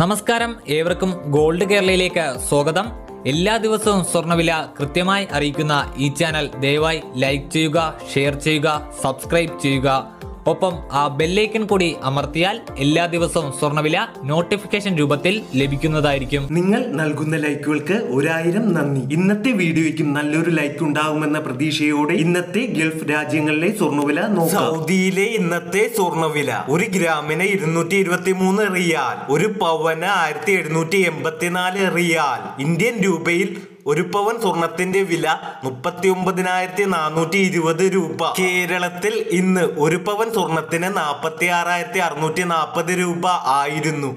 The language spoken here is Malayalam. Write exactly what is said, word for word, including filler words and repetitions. നമസ്കാരം, ഏവർക്കും ഗോൾഡ് കേരളയിലേക്ക് സ്വാഗതം. എല്ലാ ദിവസവും സ്വർണ്ണവില കൃത്യമായി അറിയിക്കുന്ന ഈ ചാനൽ ദയവായി ലൈക്ക് ചെയ്യുക, ഷെയർ ചെയ്യുക, സബ്സ്ക്രൈബ് ചെയ്യുക. ഒപ്പം ആ ബെല്ലൈക്കൺ കൂടി അമർത്തിയാൽ എല്ലാ ദിവസവും സ്വർണ്ണവില നോട്ടിഫിക്കേഷൻ രൂപത്തിൽ ലഭിക്കുന്നതായിരിക്കും. നിങ്ങൾ നൽകുന്ന ലൈക്കുകൾക്ക് ഒരായിരം നന്ദി. ഇന്നത്തെ വീഡിയോയ്ക്കും നല്ലൊരു ലൈക്ക് ഉണ്ടാകുമെന്ന പ്രതീക്ഷയോടെ ഇന്നത്തെ ഗൾഫ് രാജ്യങ്ങളിലെ സ്വർണ്ണവില നോക്കാം. സൗദിയിലെ ഇന്നത്തെ സ്വർണ്ണവില ഒരു ഗ്രാമിന് ഇരുന്നൂറ്റി ഇരുപത്തി മൂന്ന് റിയാൽ, ഒരു പവന് ആയിരത്തി എഴുന്നൂറ്റി എൺപത്തിനാല് റിയാൽ. ഇന്ത്യൻ രൂപയിൽ ഒരു പവൻ സ്വർണത്തിന്റെ വില മുപ്പത്തി ഒമ്പതിനായിരത്തി നാനൂറ്റി ഇരുപത് രൂപ. കേരളത്തിൽ ഇന്ന് ഒരു പവൻ സ്വർണത്തിന് നാൽപ്പത്തി ആറായിരത്തി അറുന്നൂറ്റി നാൽപ്പത് രൂപ ആയിരുന്നു.